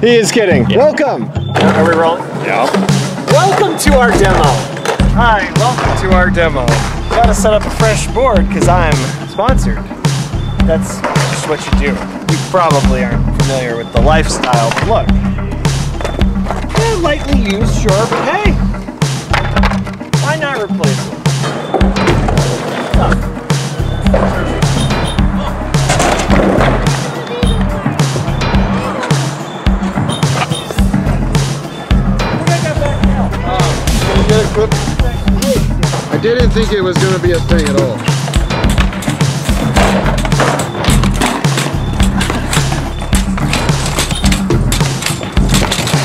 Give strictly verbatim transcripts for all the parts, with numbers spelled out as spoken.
He is kidding. Yeah. Welcome. Are we rolling? Yeah. Welcome to our demo. Hi, welcome to our demo. Gotta set up a fresh board because I'm sponsored. That's just what you do. You probably aren't familiar with the lifestyle, but look. Yeah, lightly used, sure, but hey, why not replace it? Huh. I didn't think it was going to be a thing at all.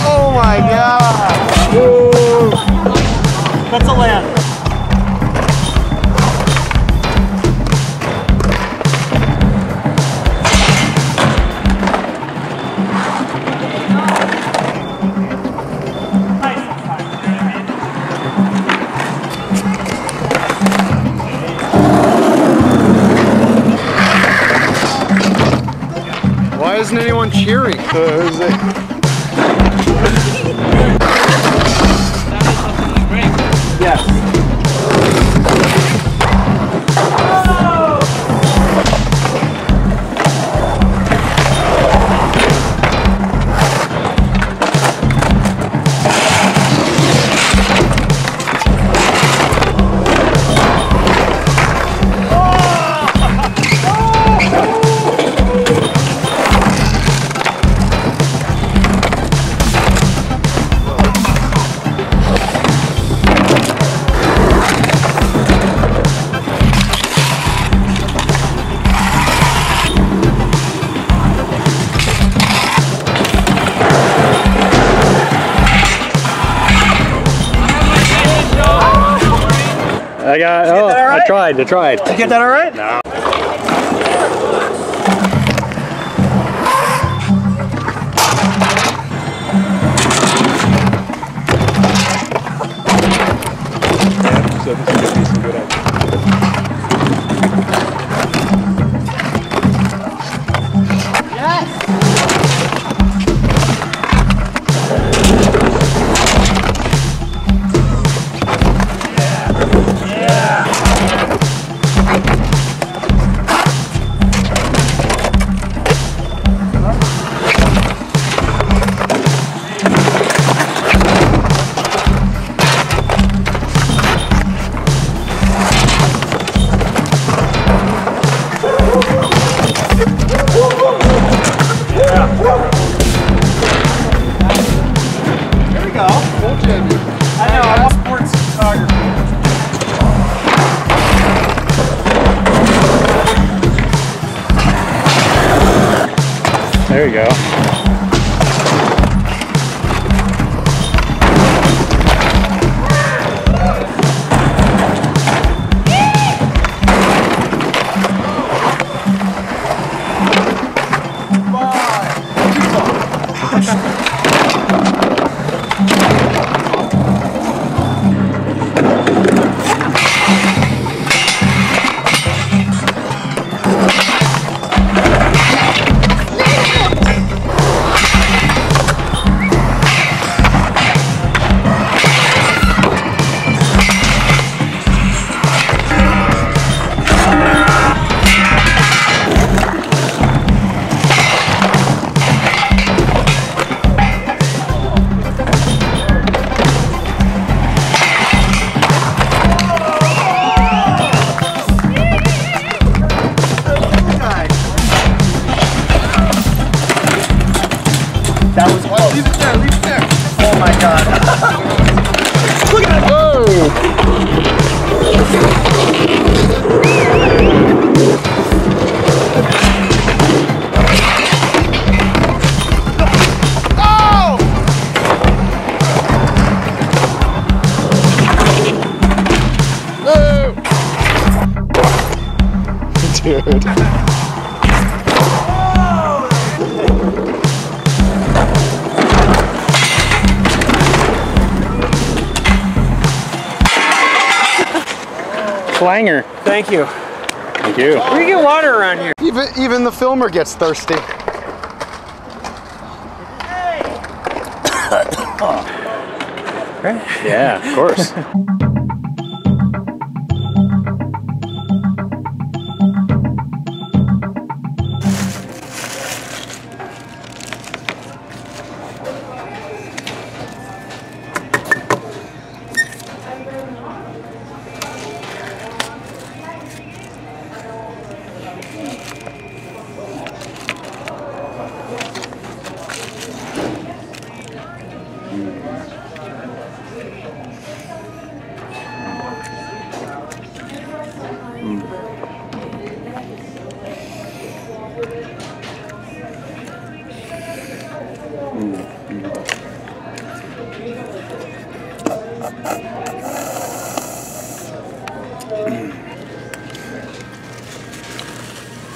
Oh my god! Woo. That's a land. Isn't anyone cheering? Yes. I got, oh, right? I tried, I tried. Did you get that all right? No. Yeah, so this is going to be some good action. Yes! There you go. That was well. Leave it there, leave it there. Oh my god. Look at it. Whoa! Oh! Dude. Langer. Thank you. Thank you. We get water around here. Even, even the filmer gets thirsty. cut. Oh. Right? Yeah, of course.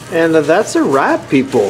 And that's a wrap, people.